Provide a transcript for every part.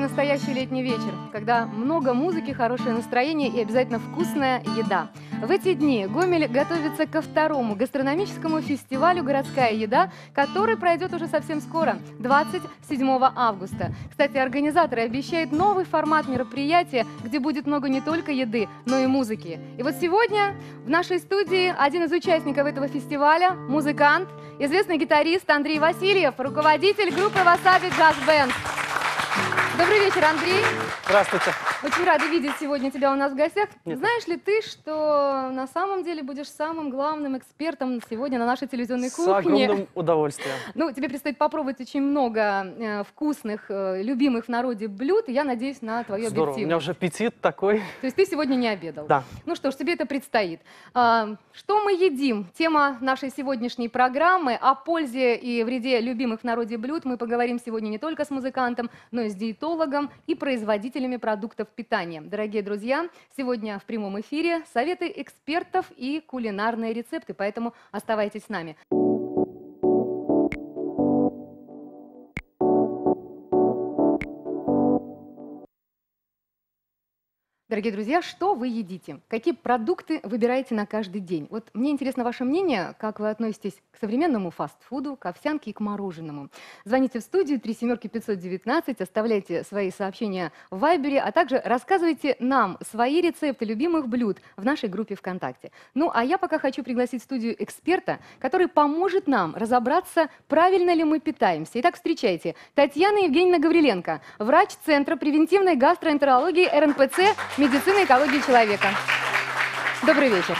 Настоящий летний вечер, когда много музыки, хорошее настроение и обязательно вкусная еда. В эти дни Гомель готовится ко второму гастрономическому фестивалю «Городская еда», который пройдет уже совсем скоро, 27 августа. Кстати, организаторы обещают новый формат мероприятия, где будет много не только еды, но и музыки. И вот сегодня в нашей студии один из участников этого фестиваля, музыкант, известный гитарист Андрей Васильев, руководитель группы Vasabi Jazz Band. Добрый вечер, Андрей. Здравствуйте. Очень рада видеть сегодня тебя у нас в гостях. Нет. Знаешь ли ты, что на самом деле будешь самым главным экспертом сегодня на нашей телевизионной кухне? С огромным удовольствием. Ну, тебе предстоит попробовать очень много вкусных, любимых в народе блюд. И я надеюсь на твою объективность. Здорово, у меня уже аппетит такой. То есть ты сегодня не обедал? Да. Ну что ж, тебе это предстоит. Что мы едим? Тема нашей сегодняшней программы. О пользе и вреде любимых в народе блюд мы поговорим сегодня не только с музыкантом, но и с диетологом и производителями продуктов питания. Дорогие друзья, сегодня в прямом эфире советы экспертов и кулинарные рецепты, поэтому оставайтесь с нами. Дорогие друзья, что вы едите? Какие продукты выбираете на каждый день? Вот мне интересно ваше мнение, как вы относитесь к современному фастфуду, к овсянке и к мороженому. Звоните в студию 37519, оставляйте свои сообщения в Вайбере, а также рассказывайте нам свои рецепты любимых блюд в нашей группе ВКонтакте. Ну, а я пока хочу пригласить в студию эксперта, который поможет нам разобраться, правильно ли мы питаемся. Итак, встречайте, Татьяна Евгеньевна Гавриленко, врач Центра превентивной гастроэнтерологии РНПЦ «Медицина, экология человека». Добрый вечер.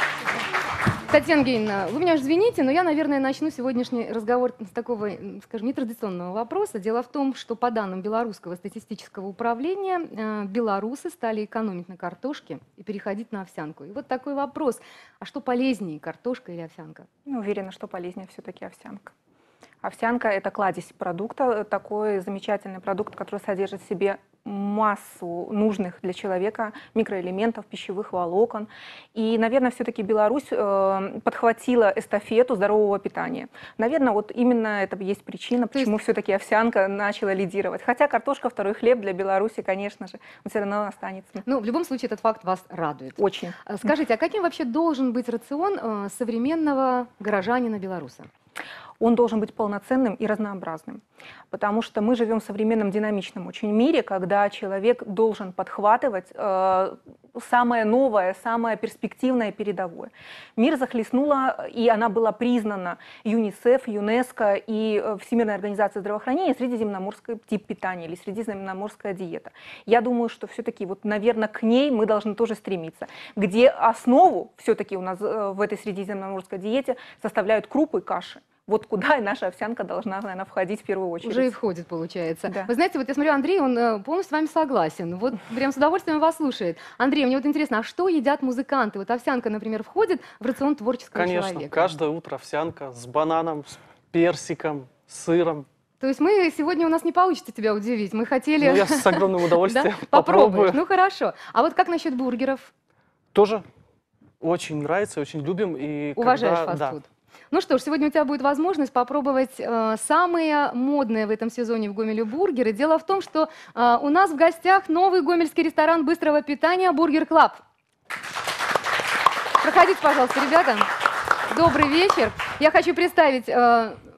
Татьяна Евгеньевна, вы меня уж извините, но я, наверное, начну сегодняшний разговор с такого, скажем, нетрадиционного вопроса. Дело в том, что по данным Белорусского статистического управления, белорусы стали экономить на картошке и переходить на овсянку. И вот такой вопрос. А что полезнее, картошка или овсянка? Уверена, что полезнее все-таки овсянка. Овсянка – это кладезь продукта, такой замечательный продукт, который содержит в себе массу нужных для человека микроэлементов, пищевых волокон. И, наверное, все-таки Беларусь подхватила эстафету здорового питания. Наверное, вот именно это есть причина, почему все-таки овсянка начала лидировать. Хотя картошка, второй хлеб для Беларуси, конечно же, он все равно останется. Ну, в любом случае, этот факт вас радует. Очень. Скажите, а каким вообще должен быть рацион современного горожанина-белоруса? Он должен быть полноценным и разнообразным, потому что мы живем в современном динамичном очень мире, когда человек должен подхватывать самое новое, самое перспективное, передовое. Мир захлестнула, и она была признана ЮНИСЕФ, ЮНЕСКО и Всемирной организацией здравоохранения средиземноморский тип питания или средиземноморская диета. Я думаю, что все-таки, вот, наверное, к ней мы должны тоже стремиться, где основу все-таки у нас в этой средиземноморской диете составляют крупы и каши. Вот куда и наша овсянка должна, наверное, входить в первую очередь. Уже и входит, получается. Да. Вы знаете, вот я смотрю, Андрей, он полностью с вами согласен. Вот прям с удовольствием вас слушает. Андрей, мне вот интересно, а что едят музыканты? Вот овсянка, например, входит в рацион творческого человека? Конечно, каждое утро овсянка с бананом, с персиком, с сыром. То есть мы сегодня, у нас не получится тебя удивить. Мы хотели... Ну, я с огромным удовольствием попробую. Ну, хорошо. А вот как насчет бургеров? Тоже очень нравится, очень любим. Уважаешь фастфуд? Ну что ж, сегодня у тебя будет возможность попробовать самые модные в этом сезоне в Гомеле бургеры. Дело в том, что у нас в гостях новый гомельский ресторан быстрого питания Burger Club. Проходите, пожалуйста, ребята. Добрый вечер. Я хочу представить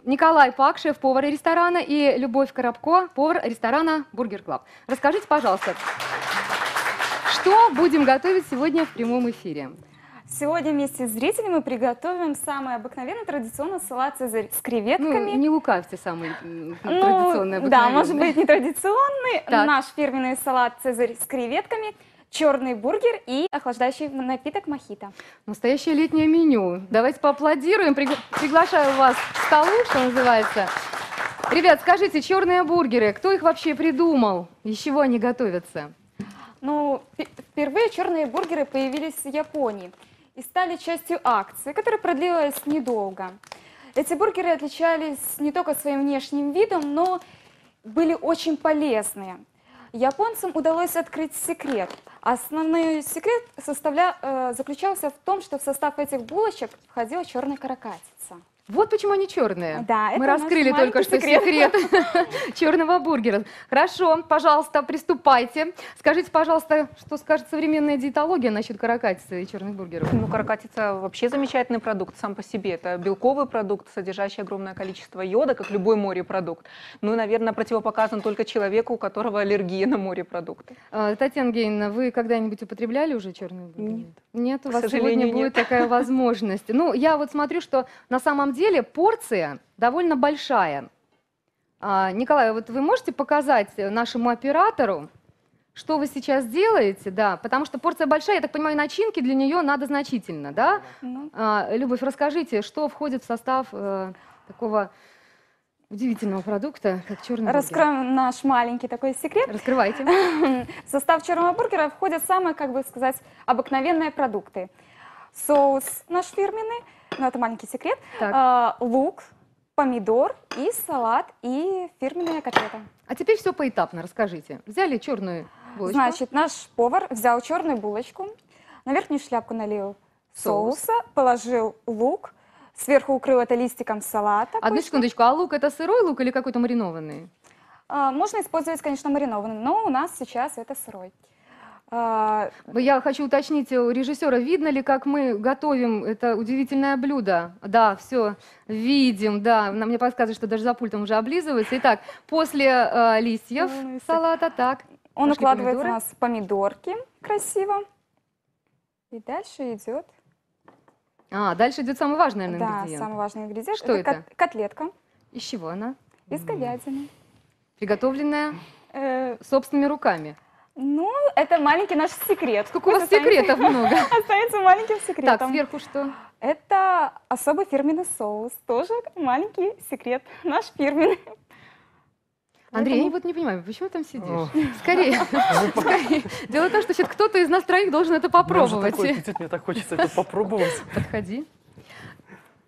Николай Пакшев, повар ресторана, и Любовь Коробко, повар ресторана Burger Club. Расскажите, пожалуйста, что будем готовить сегодня в прямом эфире? Сегодня вместе с зрителями мы приготовим самый обыкновенный традиционный салат «Цезарь» с креветками. Ну, не лукавьте, самый традиционный, обыкновенный. Да, может быть, не традиционный. Так. Наш фирменный салат «Цезарь» с креветками, черный бургер и охлаждающий напиток мохито. Настоящее летнее меню. Давайте поаплодируем. Приглашаю вас к столу, что называется. Ребят, скажите, черные бургеры, кто их вообще придумал? Из чего они готовятся? Ну, впервые черные бургеры появились в Японии и стали частью акции, которая продлилась недолго. Эти бургеры отличались не только своим внешним видом, но были очень полезные. Японцам удалось открыть секрет. Основной секрет заключался в том, что в состав этих булочек входила черная каракатица. Вот почему они черные. Да, мы раскрыли только что секрет черного бургера. Хорошо, пожалуйста, приступайте. Скажите, пожалуйста, что скажет современная диетология насчет каракатицы и черных бургеров? Ну, каракатица вообще замечательный продукт сам по себе. Это белковый продукт, содержащий огромное количество йода, как любой морепродукт. Ну и, наверное, противопоказан только человеку, у которого аллергия на морепродукты. Татьяна Евгеньевна, вы когда-нибудь употребляли уже черный бургер? Нет. Нет, у вас сегодня будет такая возможность. Ну, я вот смотрю, что на самом деле порция довольно большая. Николай, вот вы можете показать нашему оператору, что вы сейчас делаете? Да, потому что порция большая, я так понимаю, начинки для нее надо значительно, да? Любовь, расскажите, что входит в состав такого удивительного продукта, как черный бургер. Раскроем наш маленький такой секрет. Раскрывайте. В состав черного бургера входят самые, как бы сказать, обыкновенные продукты. Соус наш фирменный, но это маленький секрет, лук, помидор и салат, и фирменная котлета. А теперь все поэтапно расскажите. Взяли черную булочку. Значит, наш повар взял черную булочку, на верхнюю шляпку налил соуса, положил лук, сверху укрыл это листиком салата. Одну секундочку, а лук это сырой лук или какой-то маринованный? Можно использовать, конечно, маринованный, но у нас сейчас это сырой. Я хочу уточнить у режиссера, видно ли, как мы готовим это удивительное блюдо? Да, все видим, да. Мне подсказывают, что даже за пультом уже облизывается. Итак, после листьев салата, так. Он укладывает у нас помидорки красиво. И дальше идет... А, дальше идет самый важный, наверное, ингредиент. Да, самый важный ингредиент. Что это? Котлетка. Из чего она? Из говядины. Приготовленная собственными руками. Ну, это маленький наш секрет. Сколько у вас секретов много. Остается маленьким секретом. Так, сверху что? Это особый фирменный соус. Тоже маленький секрет. Наш фирменный. Андрей, я вот не понимаю, почему там сидишь? Скорее. Дело в том, что кто-то из нас троих должен это попробовать. Мне так хочется это попробовать. Подходи.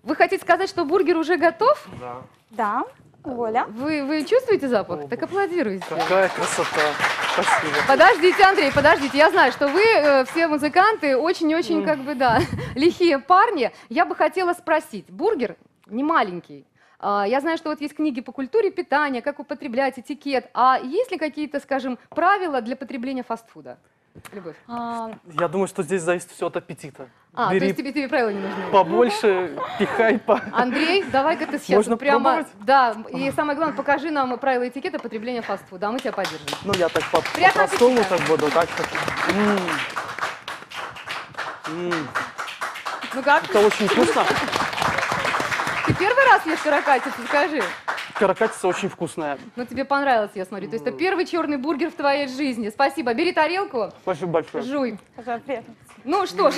Вы хотите сказать, что бургер уже готов? Да. Да. Оля. Вы чувствуете запах? Так аплодируйте. Какая красота. Спасибо. Подождите, Андрей, подождите. Я знаю, что вы все музыканты, очень-очень, как бы, да, лихие парни. Я бы хотела спросить. Бургер не маленький. Я знаю, что вот есть книги по культуре питания, как употреблять, этикет. А есть ли какие-то, скажем, правила для потребления фастфуда? Любовь. Я думаю, что здесь зависит все от аппетита. А, бери, то есть тебе правила не нужны? Побольше, пихай по... Андрей, давай-ка ты сейчас можно прямо... Пробовать? Да, и самое главное, покажи нам правила этикета потребления фастфуда, а мы тебя поддержим. Ну, я так по-простому так буду, так Ну как? Это очень вкусно. Ты первый раз ешь каракатицу, скажи. Каракатица очень вкусная. Ну, тебе понравилось, я смотрю. То есть это первый черный бургер в твоей жизни. Спасибо. Бери тарелку. Спасибо большое. Жуй. Приятно. Ну что ж,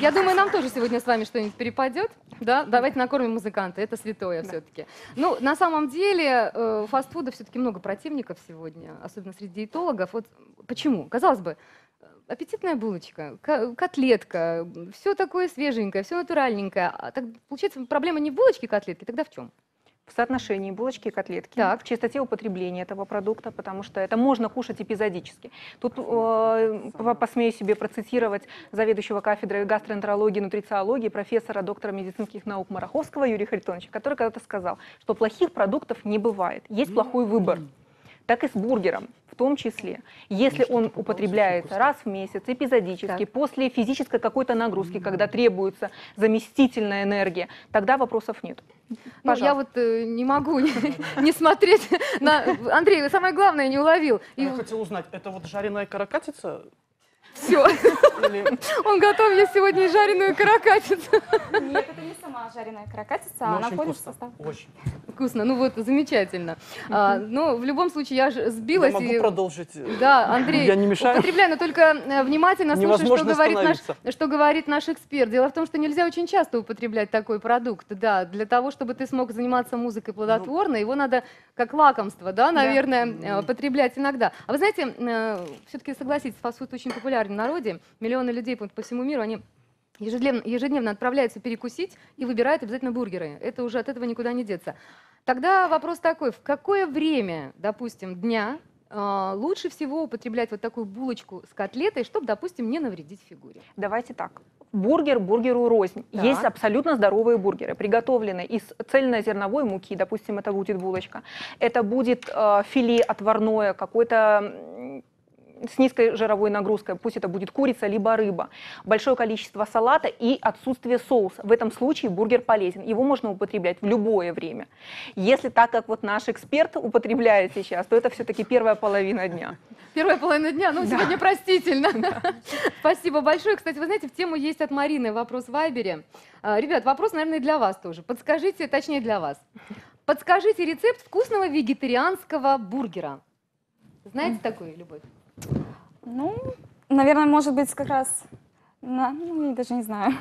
я думаю, нам тоже сегодня с вами что-нибудь перепадет. Да? Давайте накормим музыканта. Это святое все-таки. Ну, на самом деле, фастфуда все-таки много противников сегодня, особенно среди диетологов. Вот почему? Казалось бы, аппетитная булочка, котлетка, все такое свеженькое, все натуральненькое. А так, получается, проблема не в булочке и котлетке, тогда в чем? В соотношении булочки и котлетки, в чистоте употребления этого продукта, потому что это можно кушать эпизодически. Тут посмею себе процитировать заведующего кафедрой гастроэнтерологии и нутрициологии, профессора, доктора медицинских наук Мараховского Юрия Харитоновича, который когда-то сказал, что плохих продуктов не бывает, есть плохой выбор. Так и с бургером, в том числе. Если он употребляется раз в месяц, эпизодически, после физической какой-то нагрузки, когда требуется заместительная энергия, тогда вопросов нет. Ну, я вот не могу не смотреть на... Андрей, самое главное, не уловил. Я хотел узнать, это вот жареная каракатица... Все. Он готов мне сегодня жареную каракатицу. Нет, это не сама жареная каракатица, а она входит в состав. Очень вкусно. Ну вот, замечательно. Но в любом случае я сбилась. Я могу продолжить. Да, Андрей, я не мешаю. Употребляй, но только внимательно слушай, что говорит наш эксперт. Дело в том, что нельзя очень часто употреблять такой продукт. Да, для того, чтобы ты смог заниматься музыкой плодотворно, его надо как лакомство, да, наверное, потреблять иногда. А вы знаете, все-таки согласитесь, фастфуд очень популярен в народе. Миллионы людей по всему миру, они ежедневно отправляются перекусить и выбирают обязательно бургеры. Это уже от этого никуда не деться. Тогда вопрос такой, в какое время, допустим, дня лучше всего употреблять вот такую булочку с котлетой, чтобы, допустим, не навредить фигуре? Давайте так. Бургер бургеру рознь. Так. Есть абсолютно здоровые бургеры, приготовленные из цельнозерновой муки. Допустим, это будет булочка. Это будет филе отварное, какой-то... с низкой жировой нагрузкой, пусть это будет курица либо рыба, большое количество салата и отсутствие соуса. В этом случае бургер полезен, его можно употреблять в любое время. Если так, как вот наш эксперт употребляет сейчас, то это все-таки первая половина дня. Первая половина дня, ну да. Сегодня простительно. Да. Спасибо большое. Кстати, вы знаете, в тему есть от Марины вопрос в Вайбере. Ребят, вопрос, наверное, для вас тоже. Подскажите, точнее для вас, подскажите рецепт вкусного вегетарианского бургера. Знаете такой, Любовь? Ну, наверное, может быть, как раз, ну, я даже не знаю.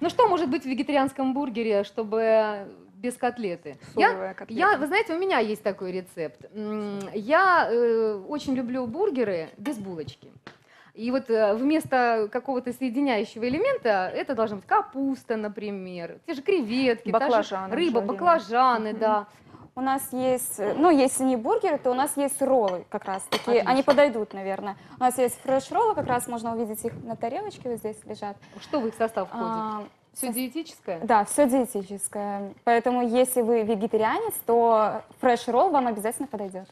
Ну, что может быть в вегетарианском бургере, чтобы без котлеты? Я, вы знаете, у меня есть такой рецепт. Я очень люблю бургеры без булочки. И вот вместо какого-то соединяющего элемента это должна быть капуста, например, те же креветки, баклажаны, та же рыба, баклажаны, да. У нас есть, ну, если не бургеры, то у нас есть роллы как раз такие. Отлично. Они подойдут, наверное. У нас есть фреш-роллы, как раз можно увидеть их на тарелочке, вот здесь лежат. Что в их состав входит? Все диетическое? Да, все диетическое. Поэтому, если вы вегетарианец, то фреш-ролл вам обязательно подойдет.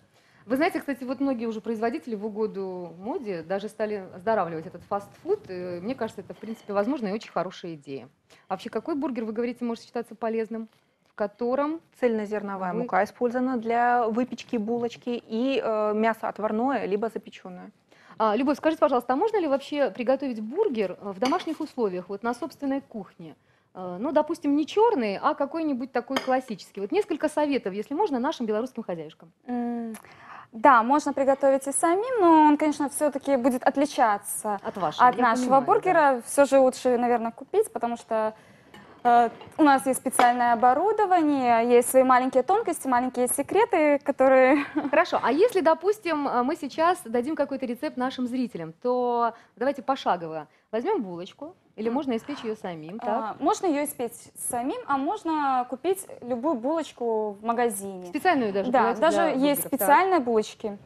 Вы знаете, кстати, вот многие уже производители в угоду моде даже стали оздоравливать этот фастфуд. Мне кажется, это, в принципе, возможно и очень хорошая идея. Вообще, какой бургер, вы говорите, может считаться полезным? В котором цельнозерновая мука использована для выпечки булочки и мясо отварное, либо запеченное. Любовь, скажите, пожалуйста, а можно ли вообще приготовить бургер в домашних условиях, вот на собственной кухне? Ну, допустим, не черный, а какой-нибудь такой классический. Вот несколько советов, если можно, нашим белорусским хозяюшкам. Да, можно приготовить и самим, но он, конечно, все-таки будет отличаться от нашего бургера. Все же лучше, наверное, купить, потому что... У нас есть специальное оборудование, есть свои маленькие тонкости, маленькие секреты, которые... Хорошо, а если, допустим, мы сейчас дадим какой-то рецепт нашим зрителям, то давайте пошагово возьмем булочку, или можно испечь ее самим, так? Можно ее испечь самим, а можно купить любую булочку в магазине. Специальную даже? Да, даже есть специальные булочки.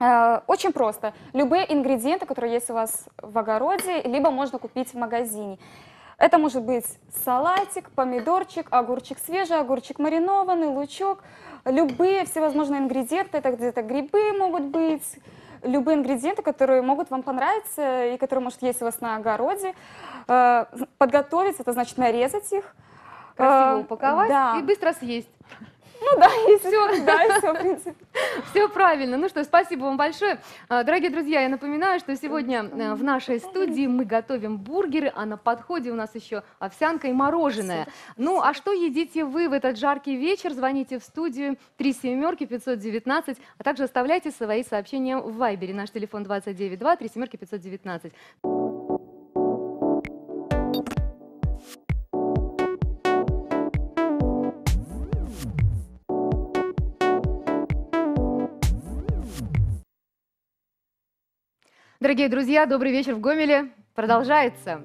Очень просто. Любые ингредиенты, которые есть у вас в огороде, либо можно купить в магазине. Это может быть салатик, помидорчик, огурчик свежий, огурчик маринованный, лучок, любые всевозможные ингредиенты, это где-то грибы могут быть, любые ингредиенты, которые могут вам понравиться и которые, может, есть у вас на огороде. Подготовить, это значит нарезать их. Красиво упаковать, да. И быстро съесть. Ну да, и все, да, все, в принципе. Все правильно. Ну что, спасибо вам большое. Дорогие друзья, я напоминаю, что сегодня в нашей студии мы готовим бургеры, а на подходе у нас еще овсянка и мороженое. Ну, а что едите вы в этот жаркий вечер? Звоните в студию 3-7-519, а также оставляйте свои сообщения в Вайбере. Наш телефон 292-3-7-519. Дорогие друзья, добрый вечер в Гомеле. Продолжается.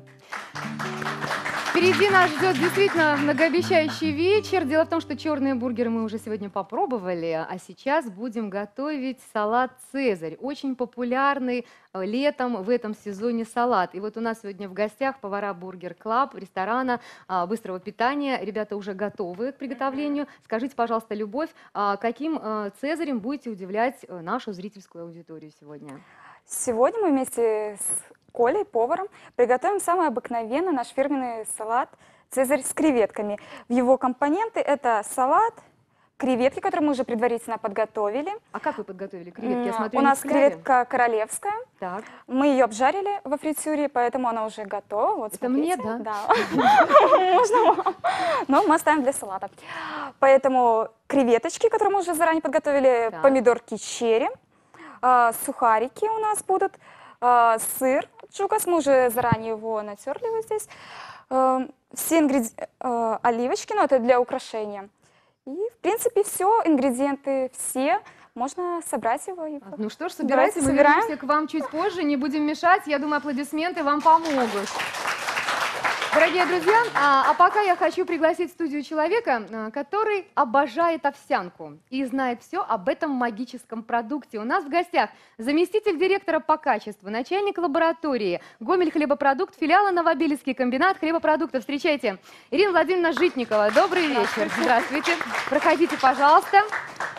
Впереди нас ждет действительно многообещающий вечер. Дело в том, что черные бургеры мы уже сегодня попробовали, а сейчас будем готовить салат «Цезарь». Очень популярный летом в этом сезоне салат. И вот у нас сегодня в гостях повара Burger Club, ресторана быстрого питания. Ребята уже готовы к приготовлению. Скажите, пожалуйста, Любовь, каким «Цезарем» будете удивлять нашу зрительскую аудиторию сегодня? Сегодня мы вместе с Колей, поваром, приготовим самый обыкновенный наш фирменный салат «Цезарь» с креветками. Его компоненты – это салат, Креветки, которые мы уже предварительно подготовили. А как вы подготовили креветки? Я смотрю, у нас креветка королевская. Так. Мы ее обжарили во фритюре, поэтому она уже готова. Вот, это смотрите. Мне, да? Да. Можно. Но мы оставим для салата. Поэтому креветочки, которые мы уже заранее подготовили, помидорки черри, сухарики у нас будут, сыр джукас, мы уже заранее его натерли вот здесь. Все ингредиенты, оливочки, но это для украшения. И, в принципе, все, ингредиенты все, можно собрать его. И... Ну что ж, собирайте, мы вернемся к вам чуть позже, не будем мешать, я думаю, аплодисменты вам помогут. Дорогие друзья, а пока я хочу пригласить в студию человека, который обожает овсянку и знает все об этом магическом продукте. У нас в гостях заместитель директора по качеству, начальник лаборатории «Гомель хлебопродукт» филиала «Новобелицкий комбинат хлебопродуктов». Встречайте, Ирина Владимировна Житникова. Добрый вечер. Здравствуйте. Проходите, пожалуйста.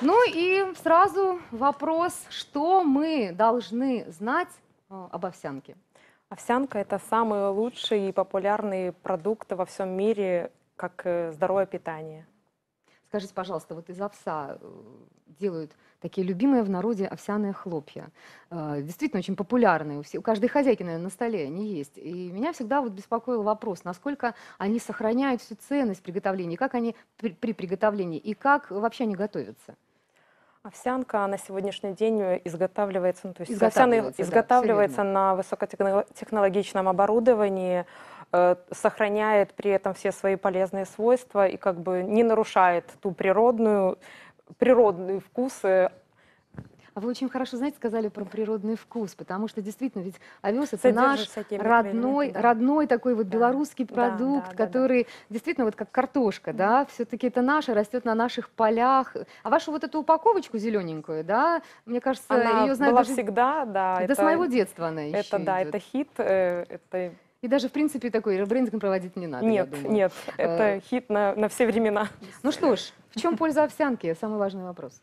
Ну и сразу вопрос, что мы должны знать об овсянке? Овсянка – это самый лучший и популярный продукт во всем мире, как здоровое питание. Скажите, пожалуйста, вот из овса делают такие любимые в народе овсяные хлопья. Действительно, очень популярные. У каждой хозяйки, наверное, на столе они есть. И меня всегда вот беспокоил вопрос, насколько они сохраняют всю ценность приготовления, как они при приготовлении, и как вообще они готовятся. Овсянка на сегодняшний день изготавливается, ну, то есть изготавливается на высокотехнологичном оборудовании, сохраняет при этом все свои полезные свойства и как бы не нарушает ту природный вкус. А вы очень хорошо, знаете, сказали про природный вкус, потому что действительно, ведь овес – это наш родной такой вот белорусский продукт, который действительно вот как картошка, да, все-таки это наше, растет на наших полях. А вашу вот эту упаковочку зелененькую, да, мне кажется, ее знают даже... всегда, да. Это с моего детства она еще идет. Да, это хит, это... И даже, в принципе, такой ребрендинг проводить не надо. Нет, нет, это хит на все времена. Ну что ж, в чем польза овсянки? Самый важный вопрос.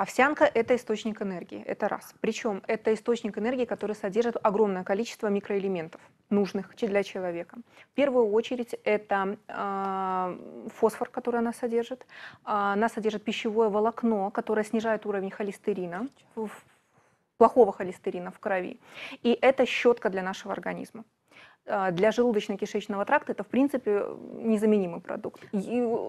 Овсянка – это источник энергии, это раз. Причем это источник энергии, который содержит огромное количество микроэлементов, нужных для человека. В первую очередь это фосфор, который она содержит. Она содержит пищевое волокно, которое снижает уровень холестерина, плохого холестерина в крови. И это щетка для нашего организма. Для желудочно-кишечного тракта это, в принципе, незаменимый продукт.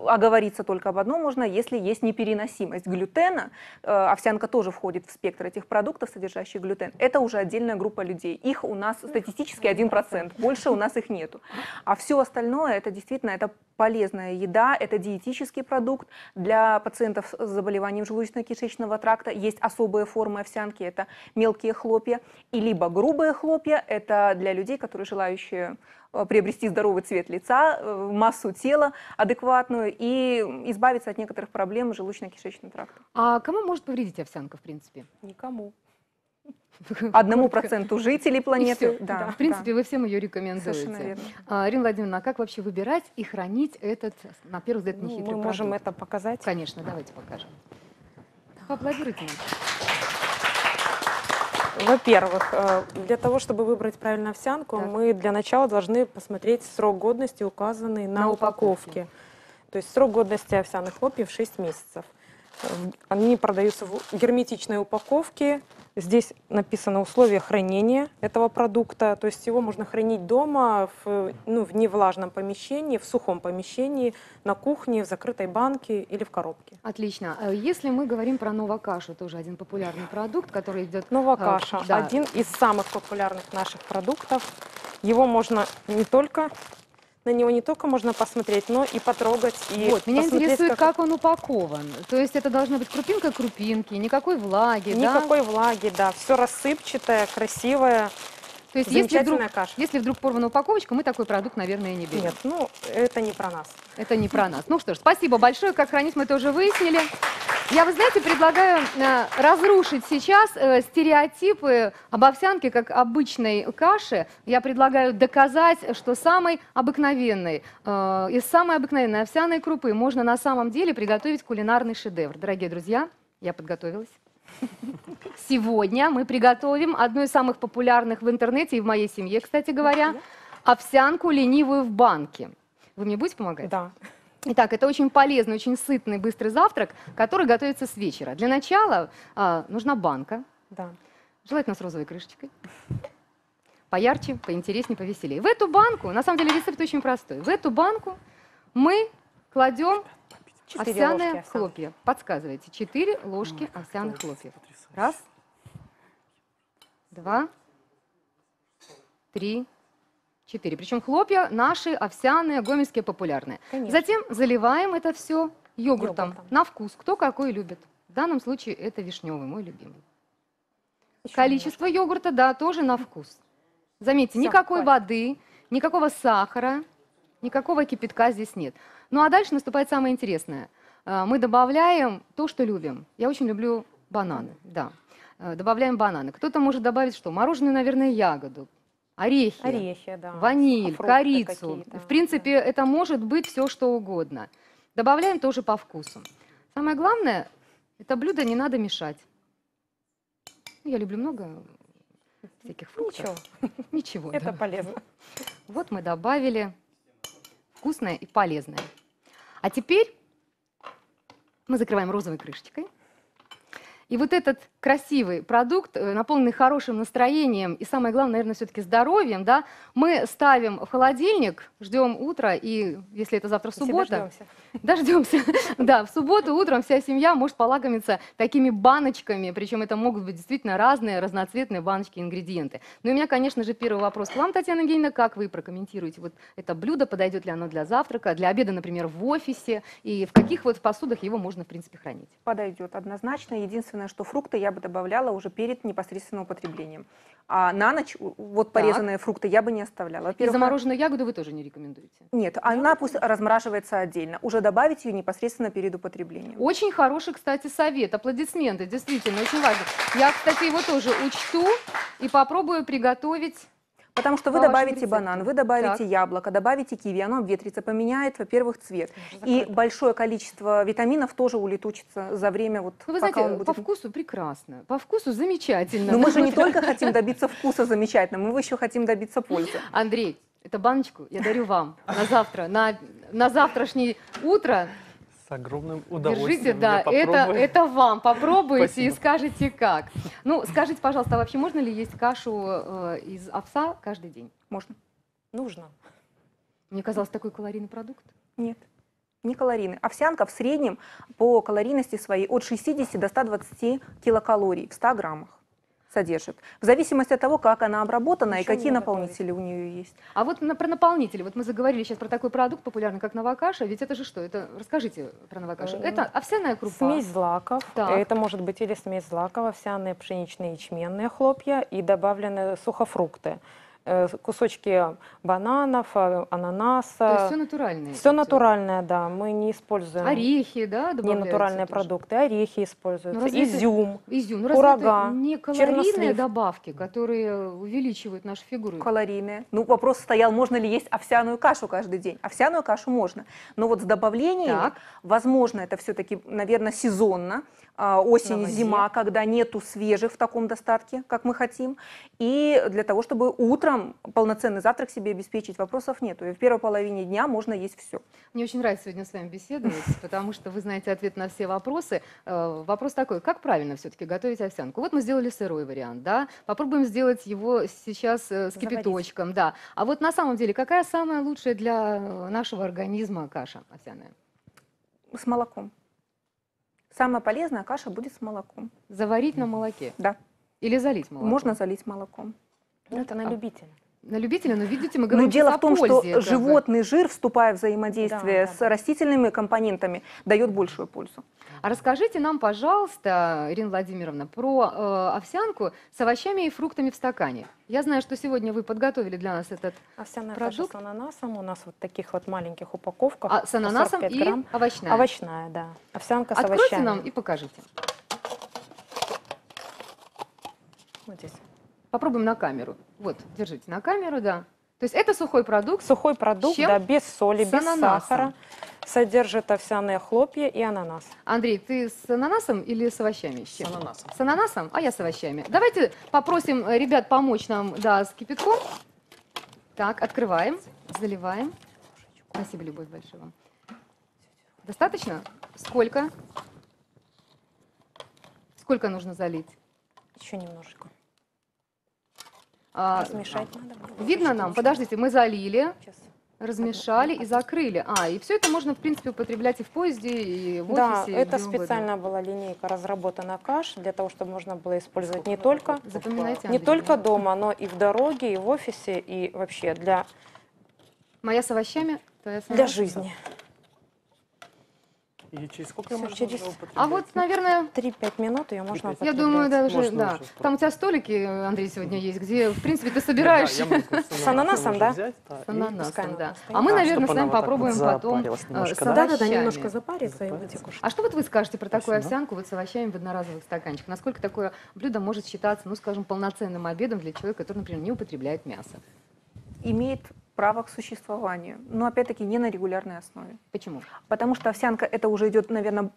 Оговориться только об одном можно, если есть непереносимость глютена. Овсянка тоже входит в спектр этих продуктов, содержащих глютен. Это уже отдельная группа людей. Их у нас статистически 1%, больше у нас их нету. А все остальное, это действительно это полезная еда, это диетический продукт. Для пациентов с заболеванием желудочно-кишечного тракта есть особые формы овсянки, это мелкие хлопья, и либо грубые хлопья, это для людей, которые желающие приобрести здоровый цвет лица, массу тела адекватную и избавиться от некоторых проблем желудочно-кишечного тракта. А кому может повредить овсянка, в принципе? Никому. 1% жителей планеты. Да, в принципе, вы всем ее рекомендуете. Ирина Владимировна, а как вообще выбирать и хранить этот, на первый взгляд, нехитрый продукт? Мы можем это показать. Конечно, давайте покажем. Поаплодируйте нам. Во-первых, для того, чтобы выбрать правильную овсянку, мы для начала должны посмотреть срок годности, указанный на упаковке. То есть срок годности овсяных хлопьев 6 месяцев. Они продаются в герметичной упаковке. Здесь написано условия хранения этого продукта. То есть его можно хранить дома, в невлажном помещении, в сухом помещении, на кухне, в закрытой банке или в коробке. Отлично. Если мы говорим про НоваКашу, тоже один популярный продукт, который идет... НоваКаша один из самых популярных наших продуктов. Его можно не только... На него не только можно посмотреть, но и потрогать. И вот, меня интересует, как он упакован. То есть это должна быть крупинка крупинки, никакой влаги, никакой влаги, да. Все рассыпчатое, красивое. То есть если вдруг порвана упаковочка, мы такой продукт, наверное, не берем. Нет, это не про нас. Это не про нас. Ну что ж, спасибо большое. Как хранить, мы тоже выяснили. Я, вы знаете, предлагаю разрушить сейчас стереотипы об овсянке как обычной каше. Я предлагаю доказать, что из самой обыкновенной овсяной крупы можно на самом деле приготовить кулинарный шедевр. Дорогие друзья, я подготовилась. Сегодня мы приготовим одну из самых популярных в интернете и в моей семье, кстати говоря, овсянку ленивую в банке. Вы мне будете помогать? Да. Итак, это очень полезный, очень сытный, быстрый завтрак, который готовится с вечера. Для начала нужна банка, да, желательно с розовой крышечкой. Поярче, поинтереснее, повеселее. В эту банку, на самом деле рецепт очень простой, в эту банку мы кладем овсяные хлопья. Подсказывайте, 4 ложки овсяных хлопьев. Раз, два, три. 4. Причем хлопья наши, овсяные, гомельские, популярные. Конечно. Затем заливаем это все йогуртом на вкус. Кто какой любит. В данном случае это вишневый, мой любимый. Еще количество немножко йогурта, да, тоже на вкус. Заметьте, никакой воды, никакого сахара, никакого кипятка здесь нет. Ну а дальше наступает самое интересное. Мы добавляем то, что любим. Я очень люблю бананы, да. Добавляем бананы. Кто-то может добавить что? Мороженую, наверное, ягоду. Орехи, да, ваниль, корицу. В принципе, это может быть все, что угодно. Добавляем тоже по вкусу. Самое главное, это блюдо не надо мешать. Я люблю много всяких фруктов. Ничего. Это полезно. Вот мы добавили вкусное и полезное. А теперь мы закрываем розовой крышечкой. И вот этот красивый продукт, наполненный хорошим настроением и, самое главное, наверное, все-таки здоровьем, да, мы ставим в холодильник, ждем утра, и если это завтра суббота... Дождемся. Да, в субботу утром вся семья может полагаться такими баночками, причем это могут быть действительно разные разноцветные баночки, ингредиенты. Ну и у меня, конечно же, первый вопрос к вам, Татьяна Евгеньевна, как вы прокомментируете вот это блюдо, подойдет ли оно для завтрака, для обеда, например, в офисе, и в каких вот посудах его можно, в принципе, хранить? Подойдет однозначно. Единственное, что фрукты я бы добавляла уже перед непосредственным употреблением. А на ночь вот порезанные фрукты я бы не оставляла. И замороженную ягоду вы тоже не рекомендуете? Нет, она пусть размораживается отдельно. Уже добавить ее непосредственно перед употреблением. Очень хороший, кстати, совет. Аплодисменты, действительно, очень важно. Я, кстати, его тоже учту и попробую приготовить. Потому что вы добавите банан, вы добавите яблоко, добавите киви, оно обветрится, поменяет, во-первых, цвет. И большое количество витаминов тоже улетучится за время. Вот, ну, вы пока знаете, по вкусу прекрасно, по вкусу замечательно. Но мы же не только хотим добиться вкуса замечательного, мы еще хотим добиться пользы. Андрей, эту баночку я дарю вам на завтра, на завтрашнее утро. С огромным удовольствием. Держите, да, это вам. Попробуйте. Спасибо. И скажете как. Ну, скажите, пожалуйста, вообще можно ли есть кашу из овса каждый день? Можно. Нужно. Мне казалось, такой калорийный продукт. Нет, не калорийный. Овсянка в среднем по калорийности своей от 60 до 120 килокалорий в 100 граммах содержит. В зависимости от того, как она обработана и какие наполнители у нее есть. А вот про наполнители. Вот мы заговорили сейчас про такой продукт популярный, как НоваКаша. Ведь это же что? Это расскажите про НоваКашу. Это овсяная крупа. Смесь злаков. Так. Это может быть или смесь злаков, овсяные, пшеничные, ячменные хлопья и добавлены сухофрукты. Кусочки бананов, ананаса. То есть все натуральное. Все натуральное, да. Мы не используем. Орехи, да, добавляются. Ненатуральные продукты. Орехи используются. Изюм, курага, не калорийные добавки, которые увеличивают нашу фигуру? Калорийные. Ну, вопрос стоял, можно ли есть овсяную кашу каждый день. Овсяную кашу можно. Но вот с добавлением, возможно, это все-таки, наверное, сезонно. Осень, зима, когда нету свежих в таком достатке, как мы хотим. И для того, чтобы утром полноценный завтрак себе обеспечить, вопросов нету. И в первой половине дня можно есть все. Мне очень нравится сегодня с вами беседовать, потому что вы знаете ответ на все вопросы. Вопрос такой, как правильно все-таки готовить овсянку? Вот мы сделали сырой вариант, да? Попробуем сделать его сейчас с кипяточком, да. А вот на самом деле, какая самая лучшая для нашего организма каша овсяная? С молоком. Самая полезная каша будет с молоком. Заварить на молоке? Да. Или залить молоком? Можно залить молоком. Ну, это на любителя. На любителя, но видите, мы говорим о пользе. Но дело в том, что животный жир, вступая в взаимодействие с растительными компонентами, дает большую пользу. А расскажите нам, пожалуйста, Ирина Владимировна, про овсянку с овощами и фруктами в стакане. Я знаю, что сегодня вы подготовили для нас этот овсяная продукт. Каша с ананасом у нас вот таких вот маленьких упаковках. А с ананасом и овощная? Овощная, да. Овсянка с овощами. Откройте нам и покажите. Вот здесь. Попробуем на камеру. Вот, держите на камеру, да. То есть это сухой продукт. Сухой продукт, да, без соли, без сахара. Содержит овсяные хлопья и ананас. Андрей, ты с ананасом или с овощами? С ананасом. С ананасом, а я с овощами. Давайте попросим ребят помочь нам, да, с кипятком. Так, открываем, заливаем. Спасибо, Любовь, большое вам. Достаточно? Сколько? Сколько нужно залить? Еще немножечко. Размешать надо. Видно нам? Подождите, мы залили, размешали и закрыли. И все это можно, в принципе, употреблять и в поезде, и в офисе. Да, это специально была линейка разработана каш, для того, чтобы можно было использовать не только, дома, но и в дороге, и в офисе, и вообще для... Моя с овощами? Для жизни. И через сколько ее можно употреблять? А вот, наверное, 3-5 минут ее можно употреблять. Я думаю, даже, да. Там у тебя столики, Андрей, сегодня есть, где, в принципе, ты собираешь... С ананасом, да? С ананасом, да. А мы, наверное, с вами попробуем потом с овощами. Да, немножко запариться и будете кушать. А что вот вы скажете про такую овсянку вот с овощами в одноразовых стаканчиках? Насколько такое блюдо может считаться, ну, скажем, полноценным обедом для человека, который, например, не употребляет мясо? Имеет... право к существованию, но опять-таки не на регулярной основе. Почему? Потому что овсянка это уже идет, наверное,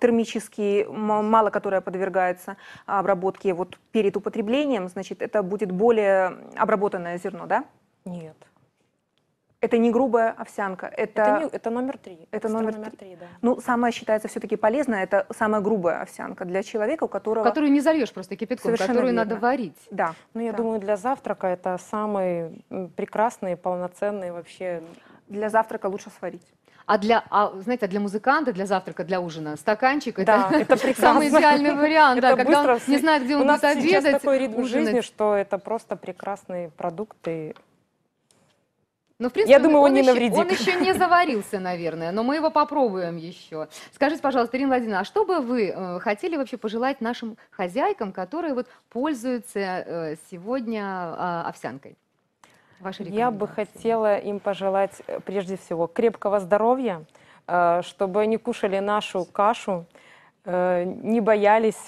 термически, мало которая подвергается обработке вот перед употреблением, значит, это будет более обработанное зерно, да? Нет. Это не грубая овсянка. Это номер 3. Это номер 3, да. Ну, самая считается все-таки полезная, это самая грубая овсянка для человека, у которого... Которую не зальешь просто кипятком, которую надо варить. Да. Ну, я думаю, для завтрака это самый прекрасный, полноценный вообще... Для завтрака лучше сварить. Знаете, для музыканта, для завтрака, для ужина стаканчик, да, это самый идеальный вариант, да, когда он не знает, где он будет обедать. У нас сейчас такой ритм жизни, что это просто прекрасные продукты. Ну, в принципе, я думаю, он не навредит. Он еще не заварился, наверное, но мы его попробуем еще. Скажите, пожалуйста, Ирина Владимировна, а что бы вы хотели вообще пожелать нашим хозяйкам, которые вот пользуются сегодня овсянкой? Ваши рекомендации. Я бы хотела им пожелать, прежде всего, крепкого здоровья, чтобы они кушали нашу кашу, не боялись.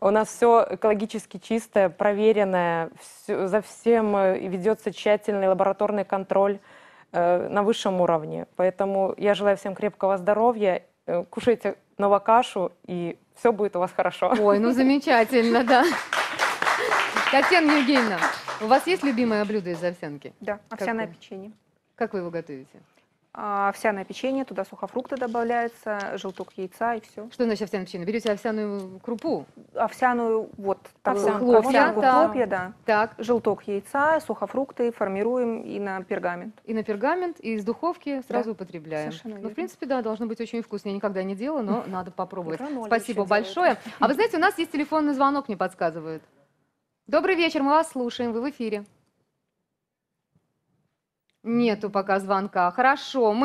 У нас все экологически чистое, проверенное, за всем ведется тщательный лабораторный контроль на высшем уровне. Поэтому я желаю всем крепкого здоровья, кушайте НоваКашу, и все будет у вас хорошо. Ой, ну замечательно, да. Татьяна Евгеньевна, у вас есть любимое блюдо из овсянки? Да, овсяное печенье. Как вы его готовите? Овсяное печенье, туда сухофрукты добавляются, желток яйца и все. Что значит овсяное печенье? Берете овсяную крупу? Овсяную, вот, хлопья, да. Так. Желток яйца, сухофрукты формируем и на пергамент. И на пергамент, и из духовки сразу употребляем. Ну, в принципе, да, должно быть очень вкусно. Я никогда не делала, но надо попробовать. Спасибо большое. А вы знаете, у нас есть телефонный звонок, мне подсказывают. Добрый вечер, мы вас слушаем, вы в эфире. Нету пока звонка. Хорошо,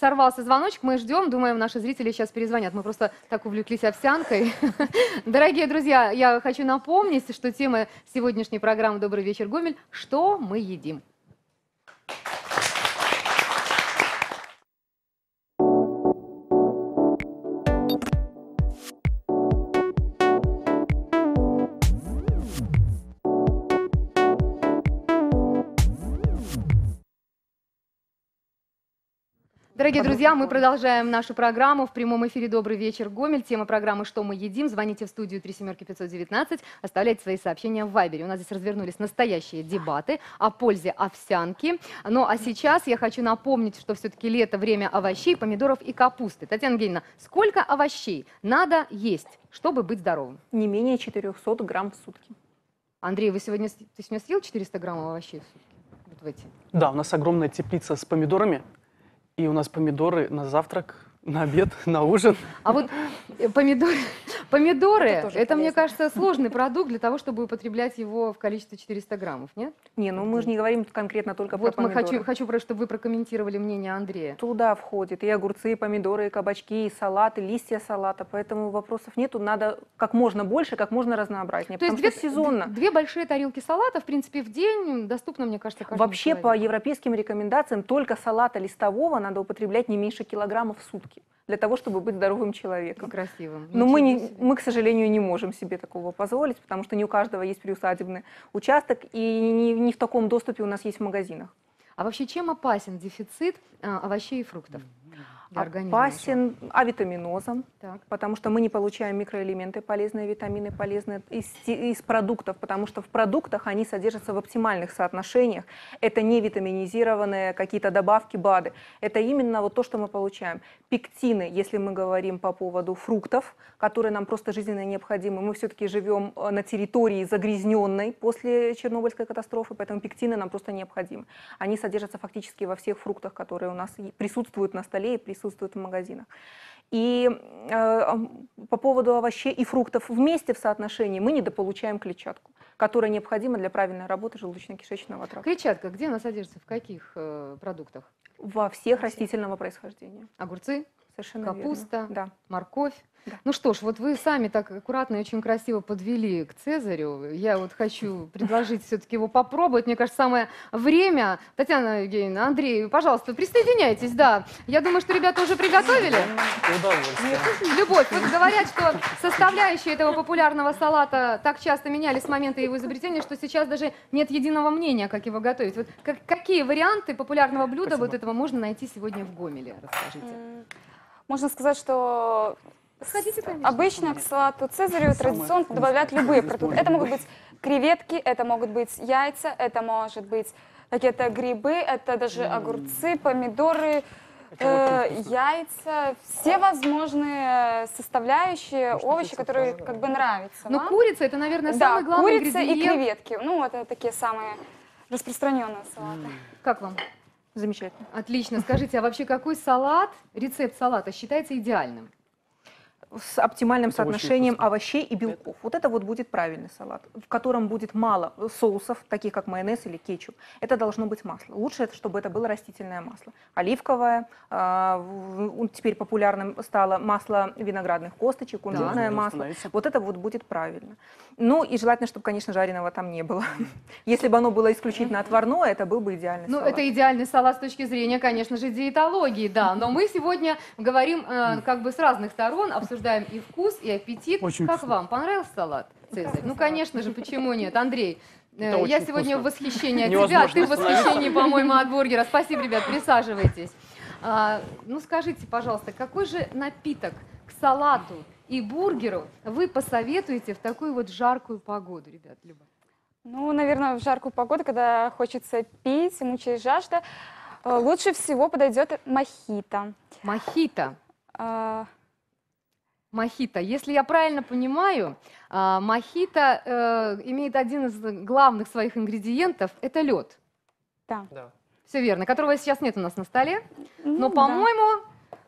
сорвался звоночек, мы ждем, думаем, наши зрители сейчас перезвонят. Мы просто так увлеклись овсянкой. Дорогие друзья, я хочу напомнить, что тема сегодняшней программы «Добрый вечер, Гомель» – «Что мы едим?». Дорогие друзья, мы продолжаем нашу программу в прямом эфире «Добрый вечер, Гомель». Тема программы «Что мы едим?». Звоните в студию 37519, оставляйте свои сообщения в Вайбере. У нас здесь развернулись настоящие дебаты о пользе овсянки. Ну а сейчас я хочу напомнить, что все-таки лето – время овощей, помидоров и капусты. Татьяна Евгеньевна, сколько овощей надо есть, чтобы быть здоровым? Не менее 400 грамм в сутки. Андрей, ты сегодня съел 400 грамм овощей в сутки? Вот в эти. Да, у нас огромная теплица с помидорами. И у нас помидоры на завтрак, на обед, на ужин. А вот помидоры, это мне кажется, сложный продукт для того, чтобы употреблять его в количестве 400 граммов, нет? Не, ну мы же не говорим конкретно только про помидоры. Вот хочу, чтобы вы прокомментировали мнение Андрея. Туда входит и огурцы, и помидоры, и кабачки, и салаты, листья салата. Поэтому вопросов нету, надо как можно больше, как можно разнообразнее. То есть две большие тарелки салата, в принципе, в день доступно, мне кажется, каждому человеку. Вообще по европейским рекомендациям только салата листового надо употреблять не меньше килограммов в сутки. Для того, чтобы быть здоровым человеком. Красивым. Но мы, к сожалению, не можем себе такого позволить, потому что не у каждого есть приусадебный участок, и не в таком доступе у нас есть в магазинах. А вообще чем опасен дефицит овощей и фруктов? Опасен авитаминозом, потому что мы не получаем микроэлементы полезные, витамины полезные из продуктов, потому что в продуктах они содержатся в оптимальных соотношениях. Это не витаминизированные какие-то добавки, БАДы. Это именно вот то, что мы получаем. пектины, если мы говорим по поводу фруктов, которые нам просто жизненно необходимы. Мы все-таки живем на территории загрязненной после Чернобыльской катастрофы, поэтому пектины нам просто необходимы. Они содержатся фактически во всех фруктах, которые у нас присутствуют на столе и присутствуют в магазинах. И по поводу овощей и фруктов вместе в соотношении мы недополучаем клетчатку, которая необходима для правильной работы желудочно-кишечного тракта. Клетчатка где она содержится? В каких продуктах? Во всех растительного происхождения. Огурцы? Совершенно капуста, да. Морковь. Да. Ну что ж, вот вы сами так аккуратно и очень красиво подвели к Цезарю. Я вот хочу предложить все-таки его попробовать. Мне кажется, самое время. Татьяна Евгеньевна, Андрей, пожалуйста, присоединяйтесь. Да, я думаю, что ребята уже приготовили. Любовь, вот говорят, что составляющие этого популярного салата так часто менялись с момента его изобретения, что сейчас даже нет единого мнения, как его готовить. Вот какие варианты популярного блюда вот этого можно найти сегодня в Гомеле? Расскажите. Можно сказать, что обычно к салату Цезарю традиционно добавляют любые продукты. Это могут быть креветки, это могут быть яйца, это может быть какие-то грибы, это даже огурцы, помидоры, яйца, все возможные составляющие, овощи, которые как бы нравятся. Но курица, это, наверное, самый главный ингредиент. Курица и креветки, ну, это такие самые распространенные салаты. Как вам? Замечательно. Отлично. Скажите, а вообще какой салат, рецепт салата считается идеальным? С оптимальным соотношением овощей и белков. Вот это вот будет правильный салат, в котором будет мало соусов, таких как майонез или кетчуп. Это должно быть масло. Лучше, чтобы это было растительное масло. Оливковое, теперь популярным стало масло виноградных косточек, кунжутное масло. Вот это вот будет правильно. Ну и желательно, чтобы, конечно, жареного там не было. Если бы оно было исключительно отварное, это был бы идеальный салат. Ну это идеальный салат с точки зрения, конечно же, диетологии, да. Но мы сегодня говорим как бы с разных сторон, обсуждаем и вкус, и аппетит. Очень как вкусно. Вам понравился салат, Цезарь? Ну, конечно же, почему нет? Андрей, я сегодня в восхищении от тебя, ты в восхищении, по-моему, от бургера. Спасибо, ребят, присаживайтесь. Ну, скажите, пожалуйста, какой же напиток к салату и бургеру вы посоветуете в такую вот жаркую погоду, ребят? Любовь? Ну, наверное, в жаркую погоду, когда хочется пить, мучает жажда, лучше всего подойдет мохито. Мохито? Мохито. Если я правильно понимаю, мохито имеет один из главных своих ингредиентов – это лед. Да. Все верно. Которого сейчас нет у нас на столе, но, по-моему,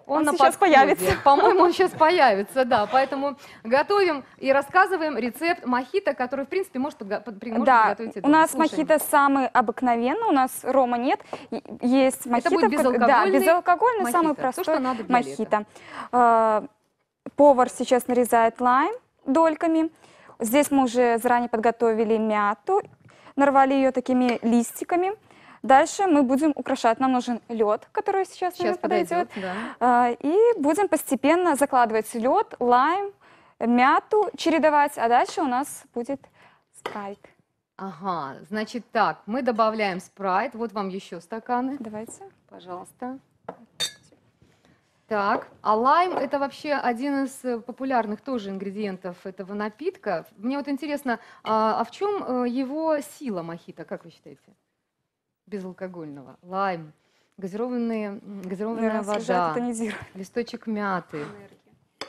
он сейчас появится. По-моему, он сейчас появится, да. Поэтому готовим и рассказываем рецепт мохито, который, в принципе, может приготовить. У нас мохито самый обыкновенный, у нас рома нет. Есть мохито. Это будет безалкогольный, самый простой мохито. Повар сейчас нарезает лайм дольками. Здесь мы уже заранее подготовили мяту, нарвали ее такими листиками. Дальше мы будем украшать. Нам нужен лед, который сейчас подойдет. Да. И будем постепенно закладывать лед, лайм, мяту, чередовать. А дальше у нас будет спрайт. Ага, значит так, мы добавляем спрайт. Вот вам еще стаканы. Давайте. Пожалуйста. Так, а лайм – это вообще один из популярных тоже ингредиентов этого напитка. Мне вот интересно, а в чем его сила мохито, как вы считаете? Безалкогольного. Лайм, газированная вода, листочек мяты.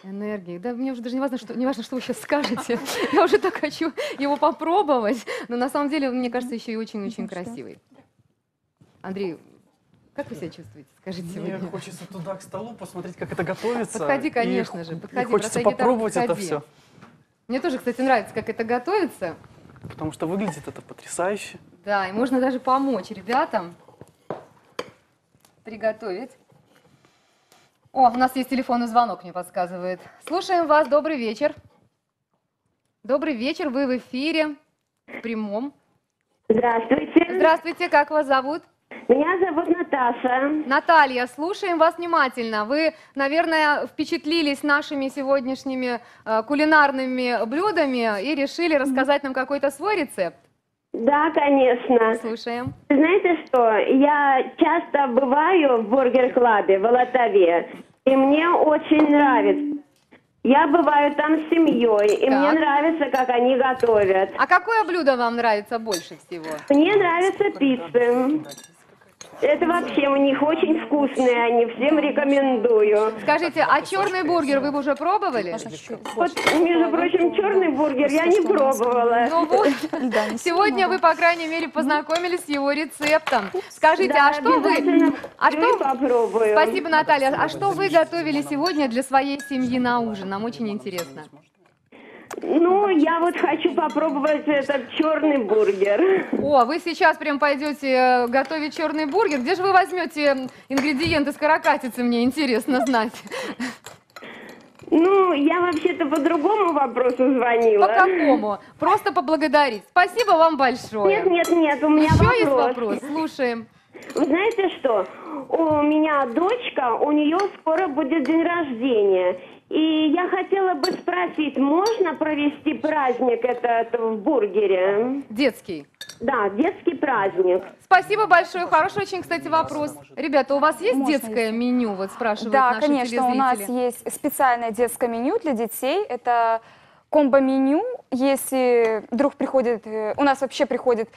Энергии. Да, мне уже даже не важно, что вы сейчас скажете. Я уже так хочу его попробовать. Но на самом деле, мне кажется, еще и очень-очень красивый. Андрей, как вы себя чувствуете? Скажите сегодня. Мне хочется туда, к столу, посмотреть, как это готовится. Подходи, конечно же. Подходи, хочется попробовать это все. Мне тоже, кстати, нравится, как это готовится. Потому что выглядит это потрясающе. Да, и можно даже помочь ребятам приготовить. О, у нас есть телефонный звонок, мне подсказывает. Слушаем вас. Добрый вечер. Добрый вечер. Вы в эфире. В прямом. Здравствуйте. Здравствуйте. Как вас зовут? Меня зовут Наташа. Наталья, слушаем вас внимательно. Вы, наверное, впечатлились нашими сегодняшними кулинарными блюдами и решили рассказать нам какой-то свой рецепт? Да, конечно. Слушаем. Знаете что, я часто бываю в Burger Club в Алатове, и мне очень нравится. Я бываю там с семьей, и мне нравится, как они готовят. А какое блюдо вам нравится больше всего? Мне нравятся пиццы. Это вообще у них очень вкусные они, всем рекомендую. Скажите, а черный бургер вы уже пробовали? Вот, между прочим, черный бургер я не пробовала. Ну вот, сегодня вы, по крайней мере, познакомились с его рецептом. Скажите, а что вы... попробую. Спасибо, Наталья. А что вы готовили сегодня для своей семьи на ужин? Нам очень интересно. Ну, я вот хочу попробовать этот черный бургер. О, вы сейчас прям пойдете готовить черный бургер. Где же вы возьмете ингредиенты скорокатицы, мне интересно знать. Ну, я вообще-то по другому вопросу звонила. По какому? Просто поблагодарить. Спасибо вам большое. Нет, нет, нет, у меня вопрос. Еще есть вопрос? Слушаем. Вы знаете что? У меня дочка, у нее скоро будет день рождения. И я хотела бы спросить, можно провести праздник этот в бургере? Детский? Да, детский праздник. Спасибо большое. Хороший очень, кстати, вопрос. Ребята, у вас есть детское меню? Вот спрашивают наши телезрители. Да, конечно, у нас есть специальное детское меню для детей. Это комбо-меню. Если вдруг приходит... У нас вообще приходят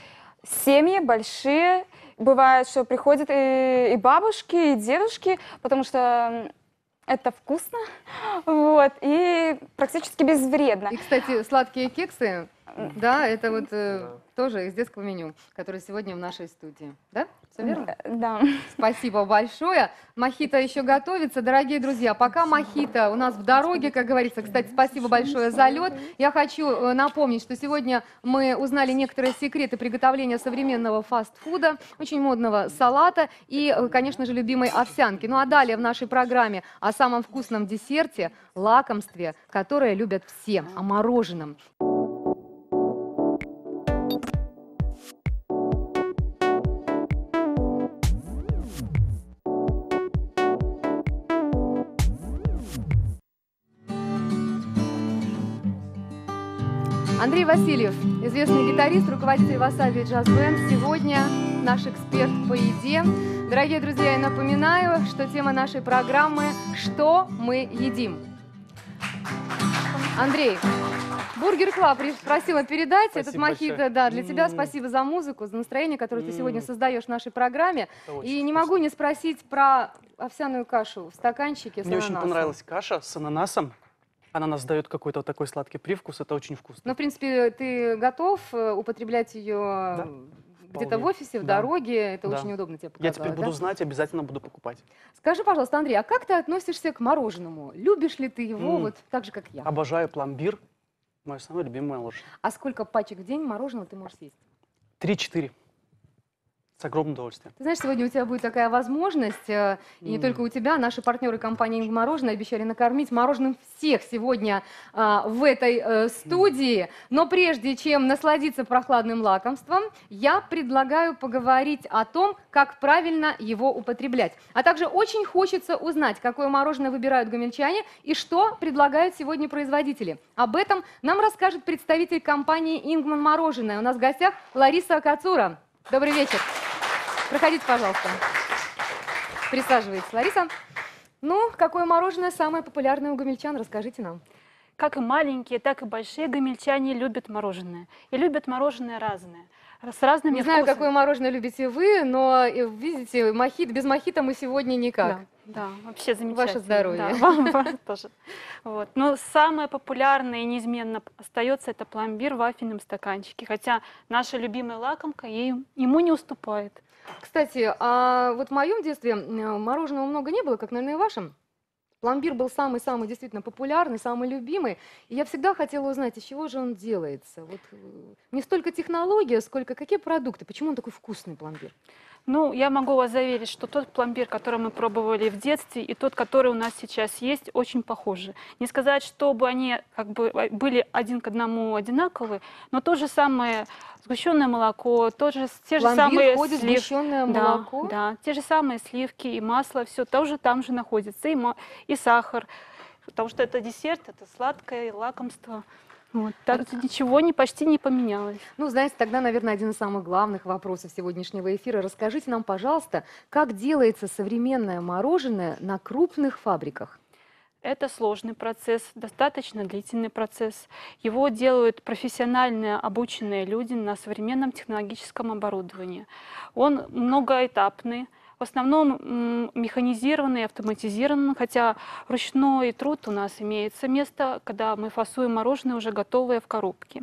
семьи большие. Бывает, что приходят и бабушки, и дедушки, потому что... Это вкусно, вот, и практически безвредно. И, кстати, сладкие кексы, да, это вот тоже из детского меню, которое сегодня в нашей студии. Да? Все верно? Да. Спасибо большое. Мохито еще готовится. Дорогие друзья, пока мохито у нас в дороге, как говорится. Кстати, спасибо большое за лед. Я хочу напомнить, что сегодня мы узнали некоторые секреты приготовления современного фастфуда, очень модного салата и, конечно же, любимой овсянки. Ну а далее в нашей программе о самом вкусном десерте, лакомстве, которое любят все, о мороженом. Андрей Васильев, известный гитарист, руководитель Vasabi Jazz Band, сегодня наш эксперт по еде. Дорогие друзья, я напоминаю, что тема нашей программы «Что мы едим?». Андрей, Burger Club просила передать этот мохито, да, для тебя. Спасибо за музыку, за настроение, которое ты сегодня создаешь в нашей программе. И не могу не спросить про овсяную кашу в стаканчике с ананасом. Мне очень понравилась каша с ананасом. Ананас дает какой-то такой сладкий привкус, это очень вкусно. Ну, в принципе, ты готов употреблять ее где-то в офисе, в дороге, это очень удобно тебе показалось. Я теперь буду знать, обязательно буду покупать. Скажи, пожалуйста, Андрей, а как ты относишься к мороженому? Любишь ли ты его вот так же, как я? Обожаю пломбир, мое самое любимое мороженое. А сколько пачек в день мороженого ты можешь съесть? 3-4. С огромным удовольствием. Ты знаешь, сегодня у тебя будет такая возможность, и не только у тебя, наши партнеры компании «Ингман Мороженое» обещали накормить мороженым всех сегодня в этой студии. Но прежде чем насладиться прохладным лакомством, я предлагаю поговорить о том, как правильно его употреблять. А также очень хочется узнать, какое мороженое выбирают гомельчане и что предлагают сегодня производители. Об этом нам расскажет представитель компании «Ингман Мороженое». У нас в гостях Лариса Кацура. Добрый вечер. Проходите, пожалуйста. Присаживайтесь, Лариса. Ну, какое мороженое самое популярное у гомельчан? Расскажите нам. Как и маленькие, так и большие гомельчане любят мороженое. И любят мороженое разное. С разными вкусами. Не знаю, какое мороженое любите вы, но, видите, без мохито мы сегодня никак. Да, да, вообще замечательно. Ваше здоровье. Да, вам тоже. Вот. Но самое популярное и неизменно остается это пломбир в вафельном стаканчике. Хотя наша любимая лакомка ему не уступает. Кстати, а вот в моем детстве мороженого много не было, как, наверное, и в вашем. Пломбир был самый-самый действительно популярный, самый любимый. И я всегда хотела узнать, из чего же он делается. Вот не столько технология, сколько какие продукты. Почему он такой вкусный, пломбир? Ну, я могу вас заверить, что тот пломбир, который мы пробовали в детстве, и тот, который у нас сейчас есть, очень похожи. Не сказать, чтобы они как бы были один к одному одинаковы, но то же самое сгущенное молоко, те же самые сливки. Сгущенное молоко? Да, те же самые сливки и масло, все тоже там же находится, и сахар. Потому что это десерт, это сладкое лакомство. Вот, так ничего почти не поменялось. Ну, знаете, тогда, наверное, один из самых главных вопросов сегодняшнего эфира. Расскажите нам, пожалуйста, как делается современное мороженое на крупных фабриках? Это сложный процесс, достаточно длительный процесс. Его делают профессионально обученные люди на современном технологическом оборудовании. Он многоэтапный, в основном механизированный, автоматизированный, хотя ручной труд у нас имеется место, когда мы фасуем мороженое уже готовое в коробке.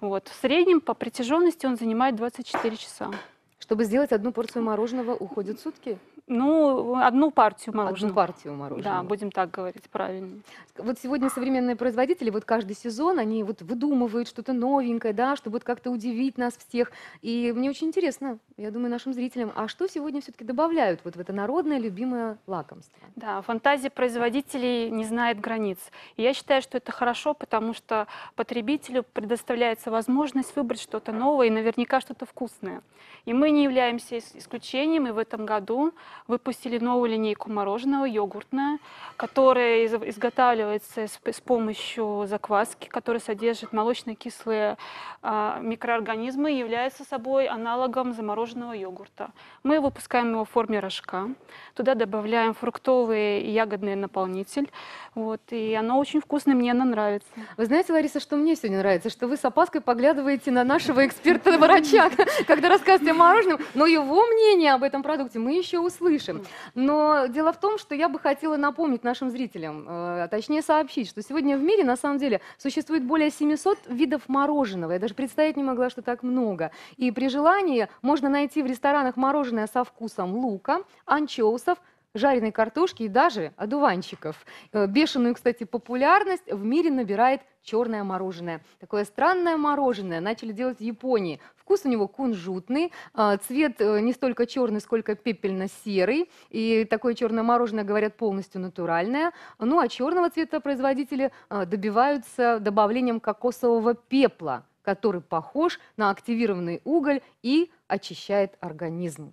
Вот. В среднем по протяженности он занимает 24 часа. Чтобы сделать одну порцию мороженого, уходят сутки? Ну, одну партию мороженого. Одну партию мороженого. Да, будем так говорить, правильно. Вот сегодня современные производители, вот каждый сезон, они вот выдумывают что-то новенькое, да, чтобы вот как-то удивить нас всех. И мне очень интересно, я думаю, нашим зрителям, а что сегодня все-таки добавляют вот в это народное любимое лакомство? Да, фантазия производителей не знает границ. И я считаю, что это хорошо, потому что потребителю предоставляется возможность выбрать что-то новое и наверняка что-то вкусное. И мы не являемся исключением, и в этом году выпустили новую линейку мороженого, йогуртное, которое изготавливается с помощью закваски, которая содержит молочно-кислые микроорганизмы и является собой аналогом замороженного йогурта. Мы выпускаем его в форме рожка, туда добавляем фруктовый и ягодный наполнитель, вот, и оно очень вкусное, мне оно нравится. Вы знаете, Лариса, что мне сегодня нравится? Что вы с опаской поглядываете на нашего эксперта-врача, когда рассказываете о мороженом. Но его мнение об этом продукте мы еще услышим. Но дело в том, что я бы хотела напомнить нашим зрителям, а точнее сообщить, что сегодня в мире на самом деле существует более 700 видов мороженого. Я даже представить не могла, что так много. И при желании можно найти в ресторанах мороженое со вкусом лука, анчоусов, жареной картошки и даже одуванчиков. Бешеную, кстати, популярность в мире набирает черное мороженое. Такое странное мороженое начали делать в Японии. Вкус у него кунжутный, цвет не столько черный, сколько пепельно-серый. И такое черное мороженое, говорят, полностью натуральное. Ну а черного цвета производители добиваются добавлением кокосового пепла, который похож на активированный уголь и очищает организм.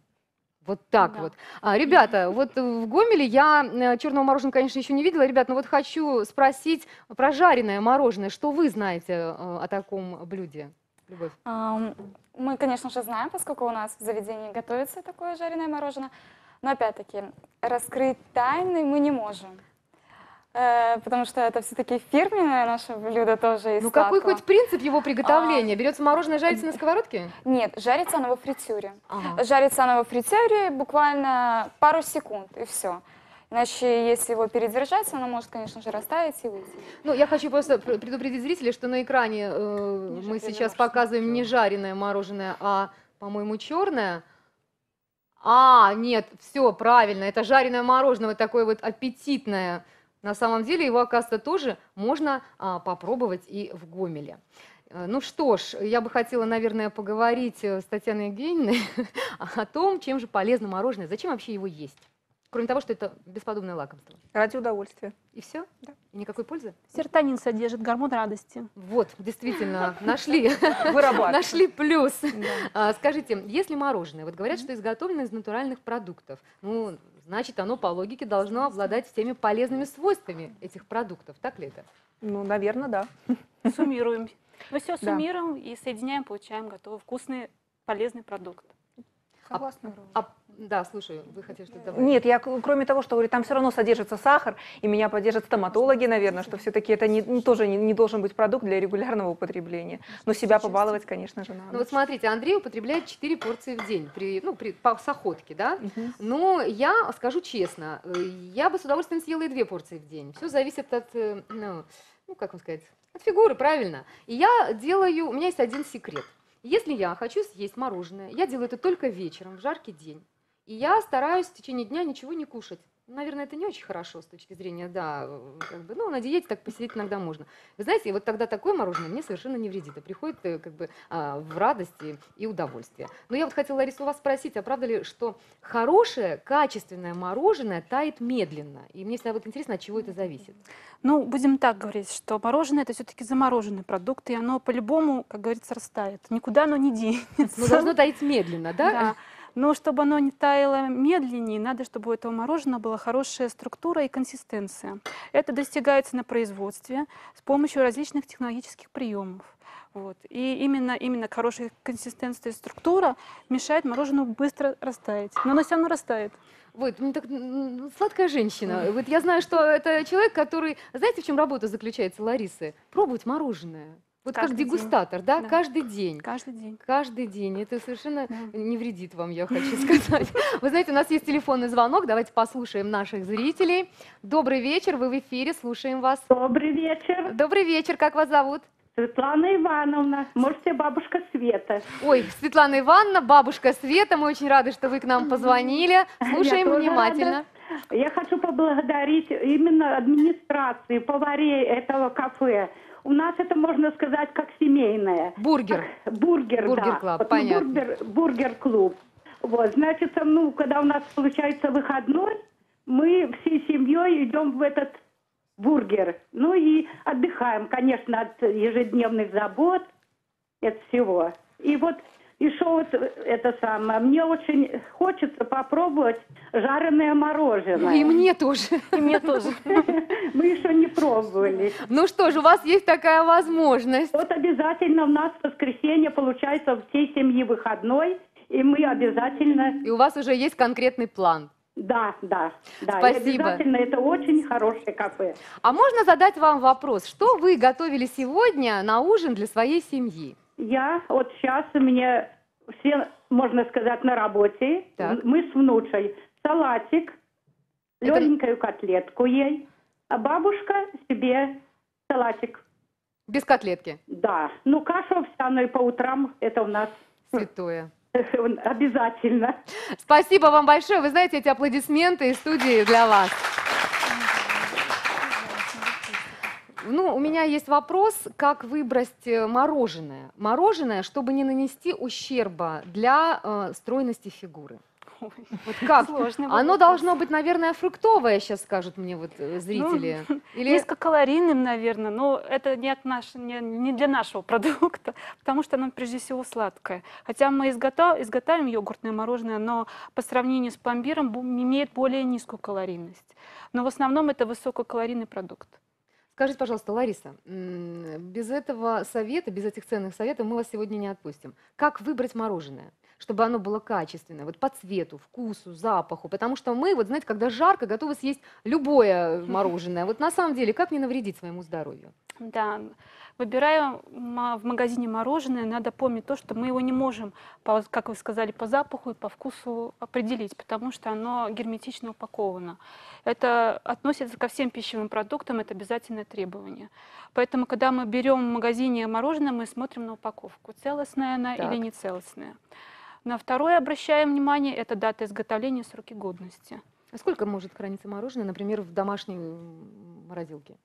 Вот так да. Вот. Ребята, вот в Гомеле я черного мороженого, конечно, еще не видела. Ребят, но вот хочу спросить про жареное мороженое. Что вы знаете о таком блюде, Любовь? Мы, конечно же, знаем, поскольку у нас в заведении готовится такое жареное мороженое. Но, опять-таки, раскрыть тайны мы не можем. Потому что это все-таки фирменное наше блюдо тоже из сладкого. Какой хоть принцип его приготовления? Берется мороженое, жарится на сковородке? Нет, жарится оно во фритюре. Жарится оно во фритюре буквально пару секунд, и все. Иначе, если его передержать, оно может, конечно же, растаять и выйти. Ну, я хочу просто предупредить зрителей, что на экране мы сейчас показываем не жареное мороженое, а, по-моему, черное. А, нет, все правильно, это жареное мороженое, вот такое вот аппетитное. На самом деле его, оказывается, тоже можно попробовать и в Гомеле. Ну что ж, я бы хотела, наверное, поговорить с Татьяной Евгеньевной о том, чем же полезно мороженое, зачем вообще его есть. Кроме того, что это бесподобное лакомство. Ради удовольствия. И все? Да. И никакой пользы? Серотонин содержит, гормон радости. Вот, действительно, нашли плюс. Скажите, если мороженое, вот говорят, что изготовлено из натуральных продуктов, ну, значит, оно по логике должно обладать всеми полезными свойствами этих продуктов, так ли это? Ну, наверное, да. Суммируем. Мы все суммируем и соединяем, получаем готовый вкусный, полезный продукт. Согласна. Да, слушаю, вы хотели что-то добавить? Нет, я, кроме того, что говорю, там все равно содержится сахар, и меня поддержат стоматологи, наверное, что все-таки это тоже не должен быть продукт для регулярного употребления. Но себя побаловать, конечно же, надо. Ну вот смотрите, Андрей употребляет 4 порции в день, по сахотке, да? Угу. Но я скажу честно, я бы с удовольствием съела и 2 порции в день. Все зависит от, ну, как вам сказать, от фигуры, правильно. И я делаю, у меня есть один секрет. Если я хочу съесть мороженое, я делаю это только вечером, в жаркий день. И я стараюсь в течение дня ничего не кушать. Наверное, это не очень хорошо с точки зрения, да, как бы, ну, на диете так посидеть иногда можно. Вы знаете, вот тогда такое мороженое мне совершенно не вредит, и приходит как бы в радости и удовольствие. Но я вот хотела, Лариса, у вас спросить, а правда ли, что хорошее, качественное мороженое тает медленно? И мне всегда вот интересно, от чего это зависит. Ну, будем так говорить, что мороженое – это все-таки замороженный продукт, и оно по-любому, как говорится, растает. Никуда оно не денется. Но должно таять медленно, да? Да. Но чтобы оно не таяло медленнее, надо, чтобы у этого мороженого была хорошая структура и консистенция. Это достигается на производстве с помощью различных технологических приемов. Вот. И именно хорошая консистенция и структура мешает мороженому быстро растаять. Но оно все равно растает. Вот, ну, так, сладкая женщина. Вот я знаю, что это человек, который... Знаете, в чем работа заключается, Ларисы? Пробовать мороженое. Вот каждый как дегустатор, день. Да? Каждый день. Каждый день. Каждый день. Это совершенно не вредит вам, я хочу сказать. Вы знаете, у нас есть телефонный звонок. Давайте послушаем наших зрителей. Добрый вечер, вы в эфире, слушаем вас. Добрый вечер. Добрый вечер, как вас зовут? Светлана Ивановна, можете бабушка Света. Ой, Светлана Ивановна, бабушка Света, мы очень рады, что вы к нам позвонили. Слушаем внимательно. Рада. Я хочу поблагодарить именно администрации, поварей этого кафе. У нас это, можно сказать, как семейное. Бургер. Как бургер, Бургер-клуб, да. Понятно. Бургер-клуб. Вот, значит, ну, когда у нас получается выходной, мы всей семьей идем в этот бургер. Ну и отдыхаем, конечно, от ежедневных забот, от всего. И вот еще вот это самое. Мне очень хочется попробовать жареное мороженое. И мне тоже. И мне тоже. Мы еще не пробовали. Ну что же, у вас есть такая возможность. Вот обязательно у нас в воскресенье получается у всей семьи выходной, и мы обязательно... И у вас уже есть конкретный план. Да, да, да. Спасибо. И обязательно, это очень хорошее кафе. А можно задать вам вопрос, что вы готовили сегодня на ужин для своей семьи? Я вот сейчас, у меня все, можно сказать, на работе. Так. Мы с внучей. Салатик, легенькую котлетку ей, а бабушка себе салатик. Без котлетки? Да. Ну, кашу овсяную по утрам, это у нас... Святое. Обязательно. Спасибо вам большое. Вы знаете, эти аплодисменты из студии для вас. Ну, у меня есть вопрос, как выбрать мороженое? Мороженое, чтобы не нанести ущерба для стройности фигуры. Ой, вот как? Оно должно быть, наверное, фруктовое, сейчас скажут мне вот зрители. Ну, или... Низкокалорийным, наверное, но это не для нашего продукта, потому что оно, прежде всего, сладкое. Хотя мы изготавливаем йогуртное мороженое, но по сравнению с пломбиром имеет более низкую калорийность. Но в основном это высококалорийный продукт. Скажите, пожалуйста, Лариса, без этого совета, без этих ценных советов мы вас сегодня не отпустим. Как выбрать мороженое, чтобы оно было качественное, вот по цвету, вкусу, запаху? Потому что мы, вот знаете, когда жарко, готовы съесть любое мороженое. Вот на самом деле, как не навредить своему здоровью? Да, выбирая в магазине мороженое, надо помнить то, что мы его не можем, как вы сказали, по запаху и по вкусу определить, потому что оно герметично упаковано. Это относится ко всем пищевым продуктам, это обязательное требование. Поэтому, когда мы берем в магазине мороженое, мы смотрим на упаковку, целостная она или не целостная. На второе обращаем внимание, это дата изготовления, сроки годности. А сколько может храниться мороженое, например, в домашней морозилке?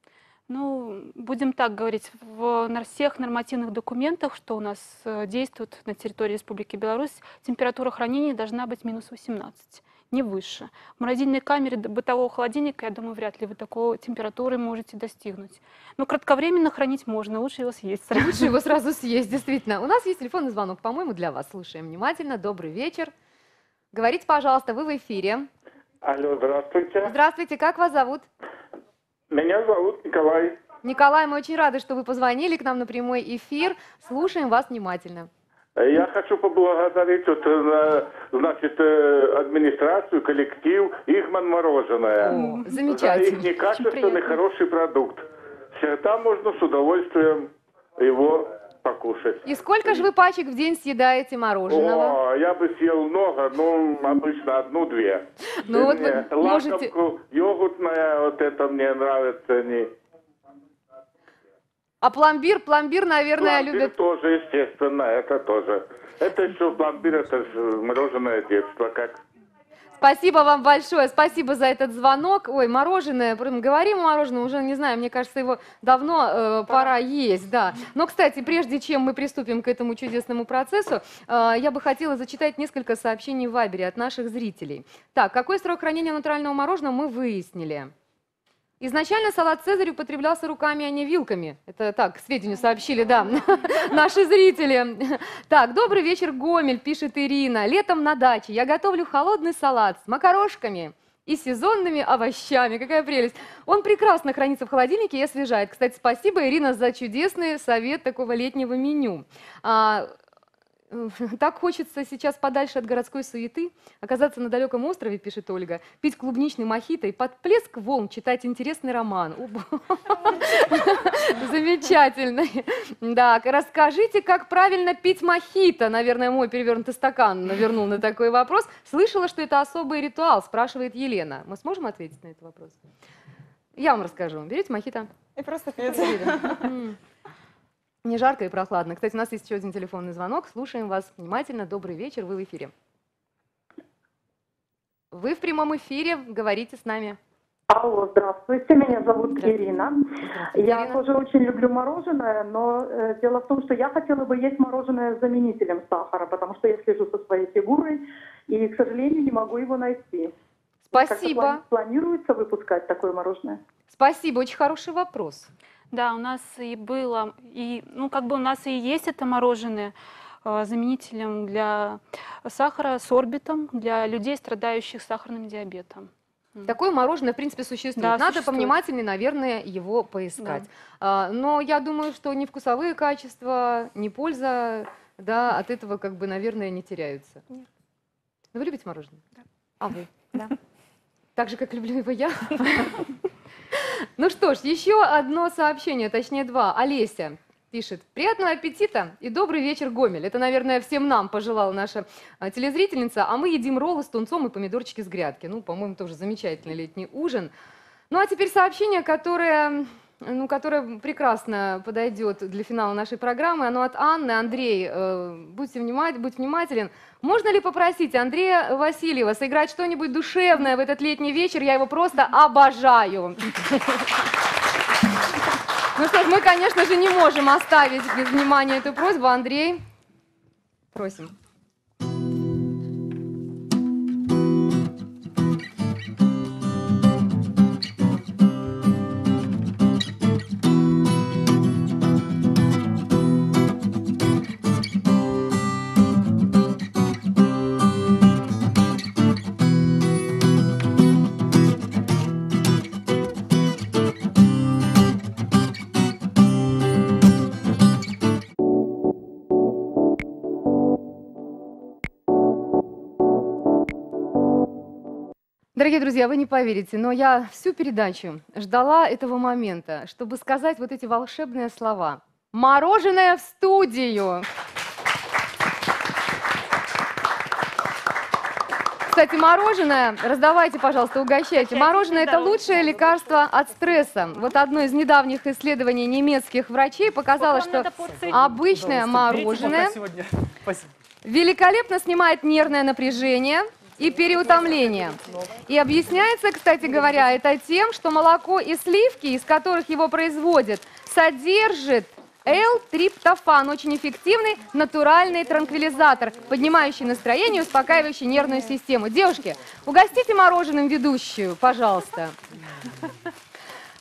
Ну, будем так говорить, на всех нормативных документах, что у нас действует на территории Республики Беларусь, температура хранения должна быть минус 18, не выше. В морозильной камере бытового холодильника, я думаю, вряд ли вы такой температуры можете достигнуть. Но кратковременно хранить можно, лучше его съесть сразу. Лучше его сразу съесть, действительно. У нас есть телефонный звонок, по-моему, для вас. Слушаем внимательно. Добрый вечер. Говорите, пожалуйста, вы в эфире. Алло, здравствуйте. Здравствуйте, как вас зовут? Меня зовут Николай. Николай, мы очень рады, что вы позвонили к нам на прямой эфир. Слушаем вас внимательно. Я хочу поблагодарить вот, значит, администрацию, коллектив «Ингман Мороженое». О, замечательно. За их некачественный хороший продукт. Всегда можно с удовольствием его покушать. И сколько же вы пачек в день съедаете мороженого? О, я бы съел много, но обычно одну-две. Ну вот вы можете... Йогуртная, вот это мне нравится. Не... А пломбир? Пломбир, наверное, пломбир любят... тоже, естественно, это тоже. Это еще пломбир, это же мороженое детство, как... Спасибо вам большое, спасибо за этот звонок. Ой, мороженое, говорим о мороженом, уже не знаю, мне кажется, его давно пора есть, да. Но, кстати, прежде чем мы приступим к этому чудесному процессу, я бы хотела зачитать несколько сообщений в Вайбере от наших зрителей. Так, какой срок хранения натурального мороженого мы выяснили? Изначально салат «Цезарь» употреблялся руками, а не вилками. Это так, к сведению сообщили, да, наши зрители. Так, добрый вечер, Гомель, пишет Ирина. Летом на даче я готовлю холодный салат с макарошками и сезонными овощами. Какая прелесть. Он прекрасно хранится в холодильнике и освежает. Кстати, спасибо, Ирина, за чудесный совет такого летнего меню. Так хочется сейчас подальше от городской суеты оказаться на далеком острове, пишет Ольга, пить клубничный мохито и под плеск волн читать интересный роман. Замечательно. Так, расскажите, как правильно пить мохито. Наверное, мой перевернутый стакан навернул на такой вопрос. Слышала, что это особый ритуал, спрашивает Елена. Мы сможем ответить на этот вопрос? Я вам расскажу. Берите мохито. И просто пейте. Не жарко и прохладно. Кстати, у нас есть еще один телефонный звонок. Слушаем вас внимательно. Добрый вечер, вы в эфире. Вы в прямом эфире, говорите с нами. Алло, здравствуйте, меня зовут Ирина. Я тоже очень люблю мороженое, но дело в том, что я хотела бы есть мороженое с заменителем сахара, потому что я слежу со своей фигурой и, к сожалению, не могу его найти. Спасибо. Как-то планируется выпускать такое мороженое? Спасибо, очень хороший вопрос. Да, у нас и было, и, ну, как бы у нас и есть это мороженое заменителем для сахара с орбитом для людей, страдающих сахарным диабетом. Такое мороженое, в принципе, существует. Да, надо повнимательнее, наверное, его поискать. Да. Но я думаю, что ни вкусовые качества, ни польза, да, от этого, как бы, наверное, не теряются. Нет. Вы любите мороженое? Да. А вы? Да. Так же, как люблю его я. Ну что ж, еще одно сообщение, точнее два. Олеся пишет: «Приятного аппетита и добрый вечер, Гомель». Это, наверное, всем нам пожелала наша телезрительница. А мы едим роллы с тунцом и помидорчики с грядки. Ну, по-моему, тоже замечательный летний ужин. Ну, а теперь сообщение, которое прекрасно подойдет для финала нашей программы. Оно от Анны. Андрей, будь внимателен. Можно ли попросить Андрея Васильева сыграть что-нибудь душевное в этот летний вечер? Я его просто обожаю. Ну что ж, мы, конечно же, не можем оставить без внимания эту просьбу. Андрей, просим. Дорогие друзья, вы не поверите, но я всю передачу ждала этого момента, чтобы сказать вот эти волшебные слова. Мороженое в студию! Кстати, мороженое, раздавайте, пожалуйста, угощайте. Мороженое – это лучшее лекарство от стресса. Вот одно из недавних исследований немецких врачей показало, что обычное мороженое великолепно снимает нервное напряжение и переутомление. И объясняется, кстати говоря, это тем, что молоко и сливки, из которых его производят, содержит L-триптофан, очень эффективный натуральный транквилизатор, поднимающий настроение, успокаивающий нервную систему. Девушки, угостите мороженым ведущую, пожалуйста.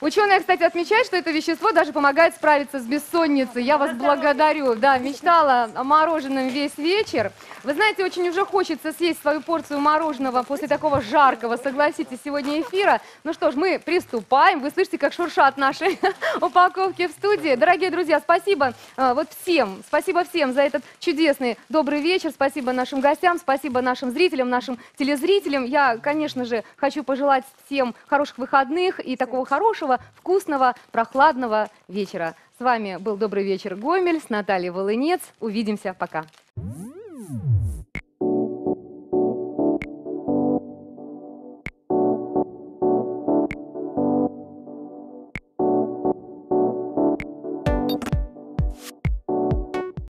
Ученые, кстати, отмечают, что это вещество даже помогает справиться с бессонницей. Я вас благодарю. Да, мечтала о мороженом весь вечер. Вы знаете, очень уже хочется съесть свою порцию мороженого после такого жаркого, согласитесь, сегодня эфира. Ну что ж, мы приступаем. Вы слышите, как шуршат наши упаковки в студии. Дорогие друзья, спасибо вот всем. Спасибо всем за этот чудесный добрый вечер. Спасибо нашим гостям, спасибо нашим зрителям, нашим телезрителям. Я, конечно же, хочу пожелать всем хороших выходных и такого хорошего, вкусного, прохладного вечера. С вами был «Добрый вечер, Гомель» с Натальей Волынец. Увидимся. Пока.